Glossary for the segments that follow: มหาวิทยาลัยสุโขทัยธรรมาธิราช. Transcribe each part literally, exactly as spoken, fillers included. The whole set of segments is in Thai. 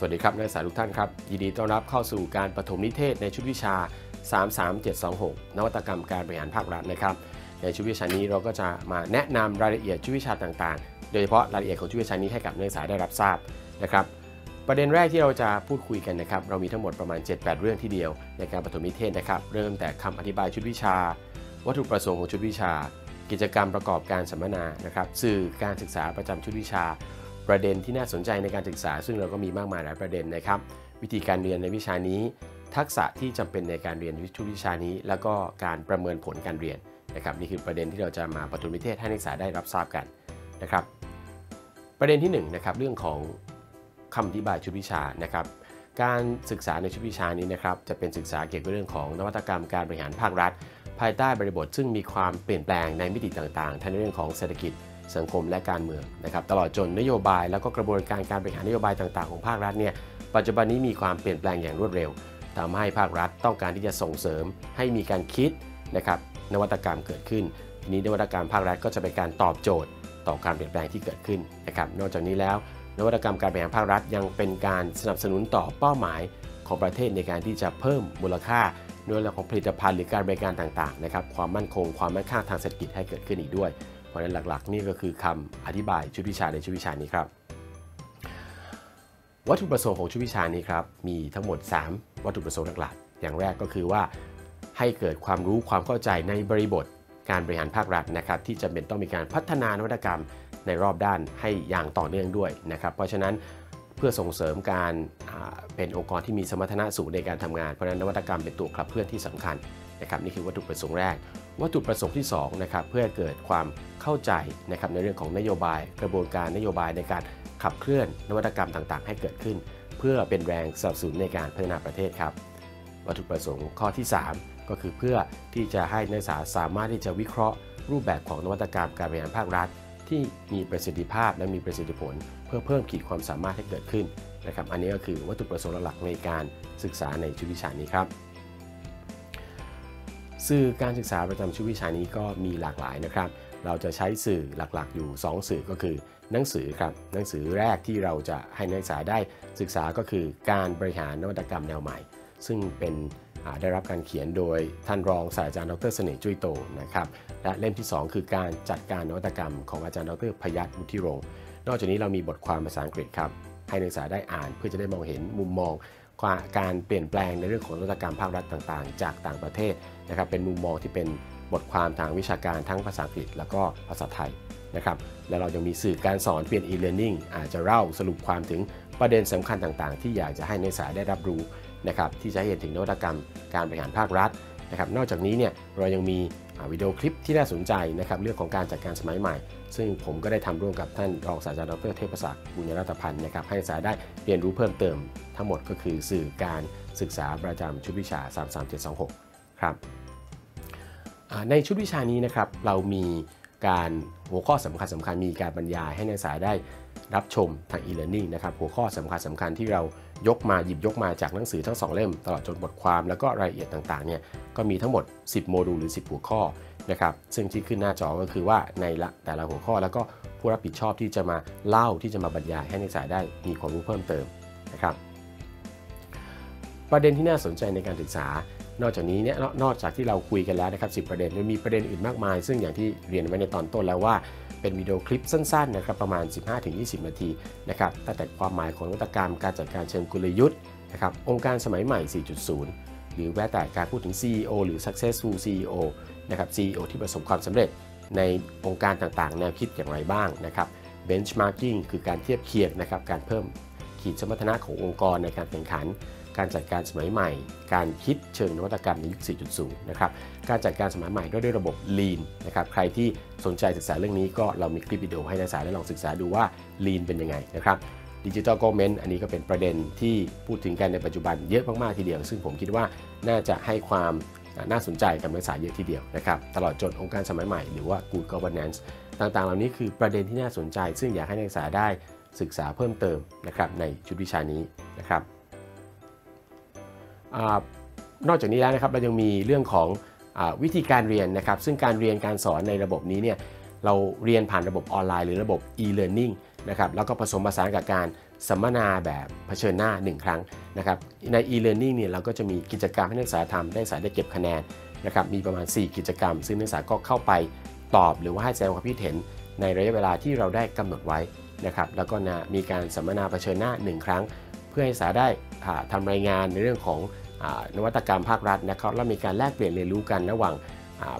สวัสดีครับนักศึกษาทุกท่านครับยินดีต้อนรับเข้าสู่การปฐมนิเทศในชุดวิชาสามสามเจ็ดสองหกนวัตกรรมการบริหารภาครัฐนะครับในชุดวิชานี้เราก็จะมาแนะนำรายละเอียดชุดวิชาต่างๆโดยเฉพาะรายละเอียดของชุดวิชานี้ให้กับนักศึกษาได้รับทราบนะครับประเด็นแรกที่เราจะพูดคุยกันนะครับเรามีทั้งหมดประมาณ เจ็ดแปด เรื่องที่เดียวในการปฐมนิเทศนะครับเริ่มแต่คำอธิบายชุดวิชาวัตถุประสงค์ของชุดวิชากิจกรรมประกอบการสัมมนานะครับสื่อการศึกษาประจำชุดวิชาประเด็นที่น่าสนใจในการศึกษาซึ่งเราก็มีมากมายหลายประเด็นนะครับวิธีการเรียนในวิชานี้ทักษะที่จำเป็นในการเรียนชุดวิชานี้แล้วก็การประเมินผลการเรียนนะครับนี่คือประเด็นที่เราจะมาปฐมนิเทศให้นักศึกษาได้รับทราบกันนะครับประเด็นที่หนึ่งนะครับเรื่องของคำอธิบายชุดวิชานะครับการศึกษาในชุดวิชานี้นะครับจะเป็นศึกษาเกี่ยวกับเรื่องของนวัตกรรมการบริหารภาครัฐภายใต้บริบทซึ่งมีความเปลี่ยนแปลงในมิติต่างๆทั้งในเรื่องของเศรษฐกิจสังคมและการเมืองนะครับตลอดจนนโยบายแล้วก็กระบวนการการบริหารนโยบายต่างๆของภาครัฐเนี่ยปัจจุบันนี้มีความเปลี่ยนแปลงอย่างรวดเร็วทำให้ภาครัฐต้องการที่จะส่งเสริมให้มีการคิดนะครับนวัตกรรมเกิดขึ้นทีนี้นวัตกรรมภาครัฐก็จะเป็นการตอบโจทย์ต่อการเปลี่ยนแปลงที่เกิดขึ้นนะครับนอกจากนี้แล้วนวัตกรรมการบริหารภาครัฐยังเป็นการสนับสนุนต่อเป้าหมายของประเทศในการที่จะเพิ่มมูลค่าในเรื่องของผลิตภัณฑ์หรือการบริการต่างๆนะครับความมั่นคงความมั่นคงทางเศรษฐกิจให้เกิดขึ้นอีกด้วยเพราะฉะนั้นหลักๆนี่ก็คือคำอธิบายชุดวิชาในชุดวิชานี้ครับวัตถุประสงค์ของชุดวิชานี้ครับมีทั้งหมดสามวัตถุประสงค์หลักๆอย่างแรกก็คือว่าให้เกิดความรู้ความเข้าใจในบริบทการบริหารภาครัฐนะครับที่จำเป็นต้องมีการพัฒนานวัตกรรมในรอบด้านให้อย่างต่อเนื่องด้วยนะครับเพราะฉะนั้นเพื่อส่งเสริมการเป็นองค์กรที่มีสมรรถนะสูงในการทำงานเพราะฉะนั้นนวัตกรรมเป็นตัวขับเคลื่อนที่สำคัญนะครับนี่คือวัตถุประสงค์แรกวัตถุประสงค์ที่สองนะครับเพื่อเกิดความเข้าใจนะครับในเรื่องของนโยบายกระบวนการนโยบายในการขับเคลื่อนนวัตกรรมต่างๆให้เกิดขึ้นเพื่อเป็นแรงสนับสนุนในการพัฒนาประเทศครับวัตถุประสงค์ข้อที่สามก็คือเพื่อที่จะให้นักศึกษาสามารถที่จะวิเคราะห์รูปแบบของนวัตกรรมการบริหารภาครัฐที่มีประสิทธิภาพและมีประสิทธิผลเพื่อเพิ่มขีดความสามารถให้เกิดขึ้นนะครับอันนี้ก็คือวัตถุประสงค์หลักในการศึกษาในชุดวิชานี้ครับสื่อการศึกษาประจำชุดวิชานี้ก็มีหลากหลายนะครับเราจะใช้สื่อหลักๆอยู่สองสื่อก็คือหนังสือครับหนังสือแรกที่เราจะให้นักศึกษาได้ศึกษาก็คือการบริหารนวัตกรรมแนวใหม่ซึ่งเป็นได้รับการเขียนโดยท่านรองศาสตราจารย์ดร.เสน่ห์จุ้ยโตนะครับและเล่มที่สองคือการจัดการนวัตกรรมของอาจารย์ดร.พยัสวุฒิโรงนอกจากนี้เรามีบทความภาษาอังกฤษครับให้นักศึกษาได้อ่านเพื่อจะได้มองเห็นมุมมองการเปลี่ยนแปลงในเรื่องของนวัตกรรมภาครัฐต่างๆจากต่างประเทศนะครับเป็นมุมมองที่เป็นบทความทางวิชาการทั้งภาษาอังกฤษแล้วก็ภาษาไทยนะครับและเรายังมีสื่อการสอนเป็น อี เลิร์นนิ่ง อาจจะเล่าสรุปความถึงประเด็นสำคัญต่างๆที่อยากจะให้นักศึกษาได้รับรู้นะครับที่จะเห็นถึงนวัตกรรมการบริหารภาครัฐนะครับนอกจากนี้เนี่ยเรายังมีวิดีโอคลิปที่น่าสนใจนะครับเรื่องของการจัดการสมัยใหม่ซึ่งผมก็ได้ทำร่วมกับท่านรองศาสตราจารย์ดร.เทพศักดิ์ บุญยรัตนพันธ์นะครับให้นักศึกษาได้เรียนรู้เพิ่มเติมทั้งหมดก็คือสื่อการศึกษาประจำชุดวิชาสามสามเจ็ดสองหกครับในชุดวิชานี้นะครับเรามีการหัวข้อสำคัญสำคัญมีการบรรยายให้นักศึกษาได้รับชมทาง อี เลิร์นนิ่ง นะครับหัวข้อสำคัญสำคัญที่เรายกมาหยิบยกมาจากหนังสือทั้งสองเล่มตลอดจนบทความแล้วก็รายละเอียดต่างๆเนี่ยก็มีทั้งหมดสิบโมดูลหรือสิบหัวข้อนะครับซึ่งที่ขึ้นหน้าจอก็คือว่าในละแต่ละหัวข้อแล้วก็ผู้รับผิดชอบที่จะมาเล่าที่จะมาบรรยายให้นักศึกษาได้มีความรู้เพิ่มเติมนะครับประเด็นที่น่าสนใจในการศึกษานอกจากนี้เนี่ยนอกจากที่เราคุยกันแล้วนะครับสิบประเด็นมันมีประเด็นอื่นมากมายซึ่งอย่างที่เรียนไว้ในตอนต้นแล้วว่าเป็นวิดีโอคลิปสั้นๆนะครับประมาณ สิบห้าถึงยี่สิบ นาทีนะครับตั้งแต่ความหมายของนวัตกรรมการจัดการเชิงกลยุทธ์นะครับองค์การสมัยใหม่ สี่จุดศูนย์ หรือแม้แต่การพูดถึง ซี อี โอ หรือ ซักเซสฟูล ซี อี โอ นะครับ ซี อี โอ ที่ประสบความสำเร็จในองค์การต่างๆแนวคิดอย่างไรบ้างนะครับ เบนช์มาร์กิ้ง คือการเทียบเคียงนะครับการเพิ่มขีดสมรรถนะขององค์กรในการแข่งขันการจัดการสมัยใหม่การคิดเชิงนวัตกรรมในยุค สี่จุดศูนย์ นะครับการจัดการสมัยใหม่ด้วยระบบ ลีน นะครับใครที่สนใจศึกษาเรื่องนี้ก็เรามีคลิปวิดีโอให้นักศึกษาได้ลองศึกษาดูว่า ลีน เป็นยังไงนะครับ ดิจิทัล กัฟเวิร์นเมนต์ อันนี้ก็เป็นประเด็นที่พูดถึงกันในปัจจุบันเยอะมากๆทีเดียวซึ่งผมคิดว่าน่าจะให้ความน่าสนใจกับนักศึกษาเยอะทีเดียวนะครับตลอดจนองค์การสมัยใหม่หรือว่า กู๊ด กัฟเวิร์นแนนซ์ ต่างๆเหล่านี้คือประเด็นที่น่าสนใจซึ่งอยากให้นักศึกษาได้ศึกษาเพิ่มเติมนะครับในชุดวิชานี้นะครับนอกจากนี้แล้วนะครับเรายังมีเรื่องของอวิธีการเรียนนะครับซึ่งการเรียนการสอนในระบบนี้เนี่ยเราเรียนผ่านระบบออนไลน์หรือระบบ อี เลิร์นนิ่ง นะครับแล้วก็ผสมผสานกับการ สัมมนาแบบเผชิญหน้าหนึ่งครั้งนะครับใน e-learning เนี่ยเราก็จะมีกิจกรรมให้นักศึกษาทำได้สายได้เก็บคะแนนนะครับมีประมาณสี่กิจกรรมซึ่งนักศึกษาก็เข้าไปตอบหรือว่าให้แสดงความคิดเห็นในระยะเวลาที่เราได้กำหนดไว้นะครับแล้วก็นะมีการสัมมนาเผชิญหน้าหนึ่งครั้งเพื่อให้นักศึกษาได้ทำรายงานในเรื่องของนวัตกรรมภาครัฐนะครับและมีการแลกเปลี่ยนเรียนรู้กันระหว่าง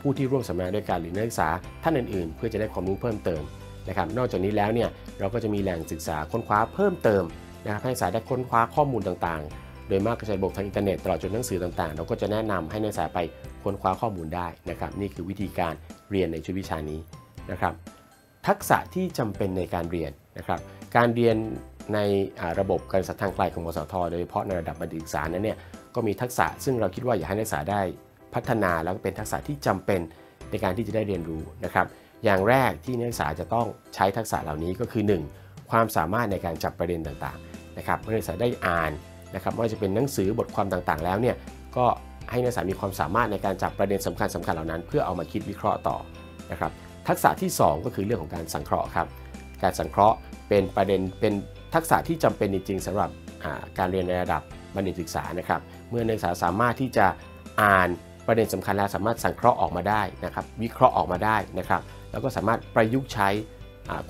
ผู้ที่ร่วมสัมมนาด้วยกันหรือนักศึกษาท่านอื่นๆเพื่อจะได้ความรู้เพิ่มเติมนะครับนอกจากนี้แล้วเนี่ยเราก็จะมีแหล่งศึกษาค้นคว้าเพิ่มเติมนะครับให้นักศึกษาได้ค้นคว้าข้อมูลต่างๆโดยมากก็ใช้ระบบทางอินเทอร์เน็ตตลอดจนหนังสือต่างๆเราก็จะแนะนำให้นักศึกษาไปค้นคว้าข้อมูลได้นะครับนี่คือวิธีการเรียนในชุดวิชานี้นะครับทักษะที่จำเป็นในการเรียนนะครับการเรียนในระบบการศึกษาทางไกลของมสท.โดยเฉพาะในระดับบัณฑิตศึกษานั้นเนี่ยก็มีทักษะซึ่งเราคิดว่าอยากให้นักศึกษาได้พัฒนาแล้วก็เป็นทักษะที่จำเป็นในการที่จะได้เรียนรู้นะครับอย่างแรกที่นักศึกษาจะต้องใช้ทักษะเหล่านี้ก็คือหนึ่งความสามารถในการจับประเด็นต่างๆนะครับเมื่อนักศึกษาได้อ่านนะครับว่าจะเป็นหนังสือบทความต่างๆแล้วเนี่ยก็ให้นักศึกษามีความสามารถในการจับประเด็นสำคัญสำคัญเหล่านั้นเพื่อเอามาคิดวิเคราะห์ต่อนะครับทักษะที่สองก็คือเรื่องของการสังเคราะห์ครับการสังเคราะห์เป็นประเด็นเป็นทักษะที่จำเป็นจริงๆสำหรับการเรียนในระดับบัณฑิตศึกษานะครับเมื่อนักศึกษาสามารถที่จะอ่านประเด็นสำคัญแล้วสามารถสังเคราะห์ออกมาได้นะครับวิเคราะห์ออกมาได้นะครับแล้วก็สามารถประยุกต์ใช้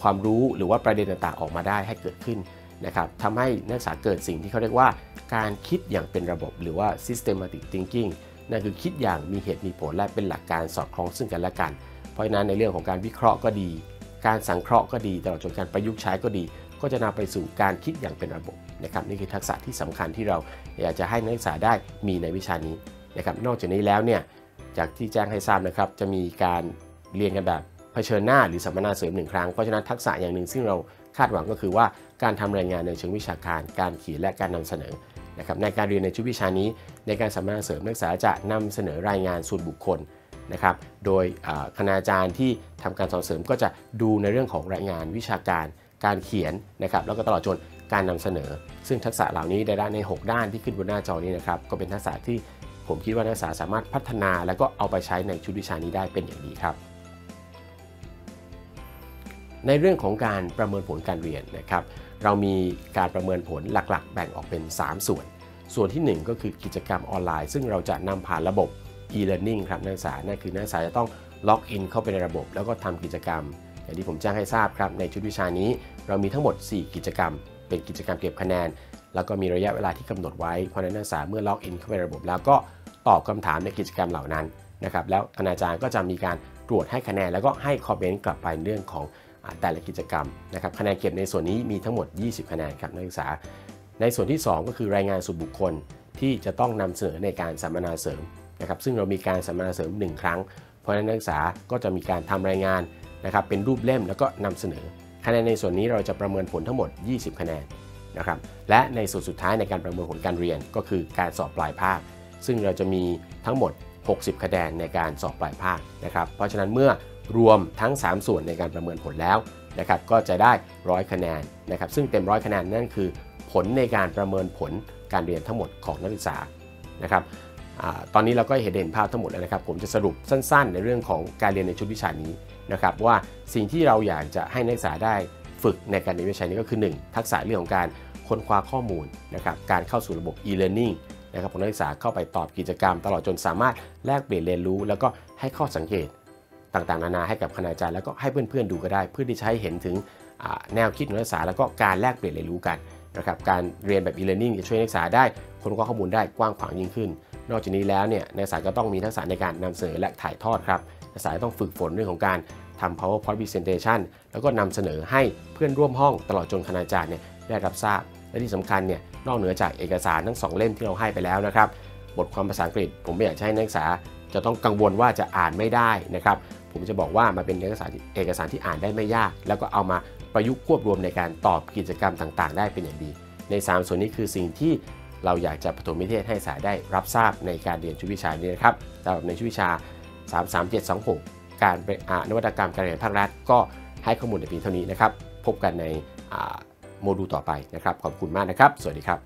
ความรู้หรือว่าประเด็นต่างๆออกมาได้ให้เกิดขึ้นนะครับทำให้นักศึกษาเกิดสิ่งที่เขาเรียกว่าการคิดอย่างเป็นระบบหรือว่า systematic thinking นั่นคือคิดอย่างมีเหตุมีผลและเป็นหลักการสอดคล้องซึ่งกันและกันเพราะฉะนั้นในเรื่องของการวิเคราะห์ก็ดีการสังเคราะห์ก็ดีตลอดจนการประยุกต์ใช้ก็ดีก็จะนำไปสู่การคิดอย่างเป็นระบบนะครับนี่คือทักษะที่สำคัญที่เราอยากจะให้นักศึกษาได้มีในวิชานี้นะครับนอกจากนี้แล้วเนี่ยจากที่แจ้งให้ทราบนะครับจะมีการเรียนกันแบบเผชิญหน้าหรือสัมมนาเสริมหนึ่งครั้งเพราะฉะนั้นทักษะอย่างหนึ่งซึ่งเราคาดหวังก็คือว่าการทำรายงานในเชิงวิชาการการเขียนและการนำเสนอนะครับในการเรียนในชุดวิชานี้ในการสัมมนาเสริมนักศึกษาจะนำเสนอรายงานส่วนบุคคลนะครับโดยคณาจารย์ที่ทำการสอนเสริมก็จะดูในเรื่องของรายงานวิชาการการเขียนนะครับแล้วก็ตลอดจนการนำเสนอซึ่งทักษะเหล่านี้ได้ในหกด้านที่ขึ้นบนหน้าจอนี้นะครับก็เป็นทักษะที่ผมคิดว่านักศึกษาสามารถพัฒนาและก็เอาไปใช้ในชุดวิชานี้ได้เป็นอย่างดีครับในเรื่องของการประเมินผลการเรียนนะครับเรามีการประเมินผลหลักๆแบ่งออกเป็นสามส่วนส่วนที่หนึ่งก็คือกิจกรรมออนไลน์ซึ่งเราจะนำผ่านระบบ e-learning ครับนักศึกษานั่นคือนักศึกษาจะต้องล็อกอินเข้าไปในระบบแล้วก็ทำกิจกรรมอย่างที่ผมแจ้งให้ทราบครับในชุดวิชานี้เรามีทั้งหมดสี่กิจกรรมเป็นกิจกรรมเก็บคะแนนแล้วก็มีระยะเวลาที่กำหนดไว้เพราะนักศึกษาเมื่อล็อกอินเข้าไปในระบบแล้วก็ตอบคำถามในกิจกรรมเหล่านั้นนะครับแล้วคณาจารย์ก็จะมีการตรวจให้คะแนนแล้วก็ให้คอมเมนต์กลับไปเรื่องของแต่ละกิจกรรมนะครับคะแนนเก็บในส่วนนี้มีทั้งหมดยี่สิบคะแนนครับนักศึกษาในส่วนที่สองก็คือรายงานส่วนบุคคลที่จะต้องนำเสนอในการสัมมนาเสริมนะครับซึ่งเรามีการสัมมนาเสริมหนึ่งครั้งเพราะฉะนั้นนักศึกษาก็จะมีการทำรายงานนะครับเป็นรูปเล่มแล้วก็นำเสนอคะแนนในส่วนนี้เราจะประเมินผลทั้งหมดยี่สิบคะแนนนะครับและในส่วนสุดท้ายในการประเมินผลการเรียนก็คือการสอบปลายภาคซึ่งเราจะมีทั้งหมดหกสิบคะแนนในการสอบปลายภาคนะครับเพราะฉะนั้นเมื่อรวมทั้งสามส่วนในการประเมินผลแล้วนะครับก็จะได้หนึ่งร้อยคะแนนนะครับซึ่งเต็มหนึ่งร้อยคะแนนนั่นคือผลในการประเมินผลการเรียนทั้งหมดของนักศึกษานะครับตอนนี้เราก็เห็นเด่นภาพทั้งหมดแล้วนะครับผมจะสรุปสั้นๆในเรื่องของการเรียนในชุดวิชานี้นะครับว่าสิ่งที่เราอยากจะให้นักศึกษาได้ฝึกในการเรียนวิชานี้ก็คือหนึ่งทักษะเรื่องของการค้นคว้าข้อมูลนะครับการเข้าสู่ระบบ e-learningนะครับนักศึกษาเข้าไปตอบกิจกรรมตลอดจนสามารถแลกเปลี่ยนเรียนรู้แล้วก็ให้ข้อสังเกตต่างๆนานาให้กับคณาจารย์แล้วก็ให้เพื่อนๆดูก็ได้เพื่อที่จะให้เห็นถึงแนวคิดนักศึกษาแล้วก็การแลกเปลี่ยนเรียนรู้กันนะครับการเรียนแบบ e-learning จะช่วยนักศึกษาได้ค้นคว้าข้อมูลได้กว้างขวางยิ่งขึ้นนอกจากนี้แล้วเนี่ยนักศึกษาก็ต้องมีทักษะในการนำเสนอและถ่ายทอดครับนักศึกษาต้องฝึกฝนเรื่องของการทำ powerpoint presentation แล้วก็นำเสนอให้เพื่อนร่วมห้องตลอดจนคณาจารย์เนี่ยได้รับทราบและที่สำคัญเนี่ยนอกเหนือจากเอกสารทั้งสองเล่มที่เราให้ไปแล้วนะครับบทความภาษาอังกฤษผมไม่อยากให้นักศึกษาจะต้องกังวลว่าจะอ่านไม่ได้นะครับผมจะบอกว่ามาเป็นเอกสารเอกสารที่อ่านได้ไม่ยากแล้วก็เอามาประยุกต์ควบรวมในการตอบกิจกรรมต่างๆได้เป็นอย่างดีในสามส่วนนี้คือสิ่งที่เราอยากจะปฐมนิเทศให้นักศึกษาได้รับทราบในการเรียนชุดวิชานี้นะครับสำหรับในชุดวิชาสาม สาม เจ็ด สอง หกการนวัตกรรมการเรียนภาครัฐก็ให้ข้อมูลในปีเท่านี้นะครับพบกันในโมดูลต่อไปนะครับขอบคุณมากนะครับสวัสดีครับ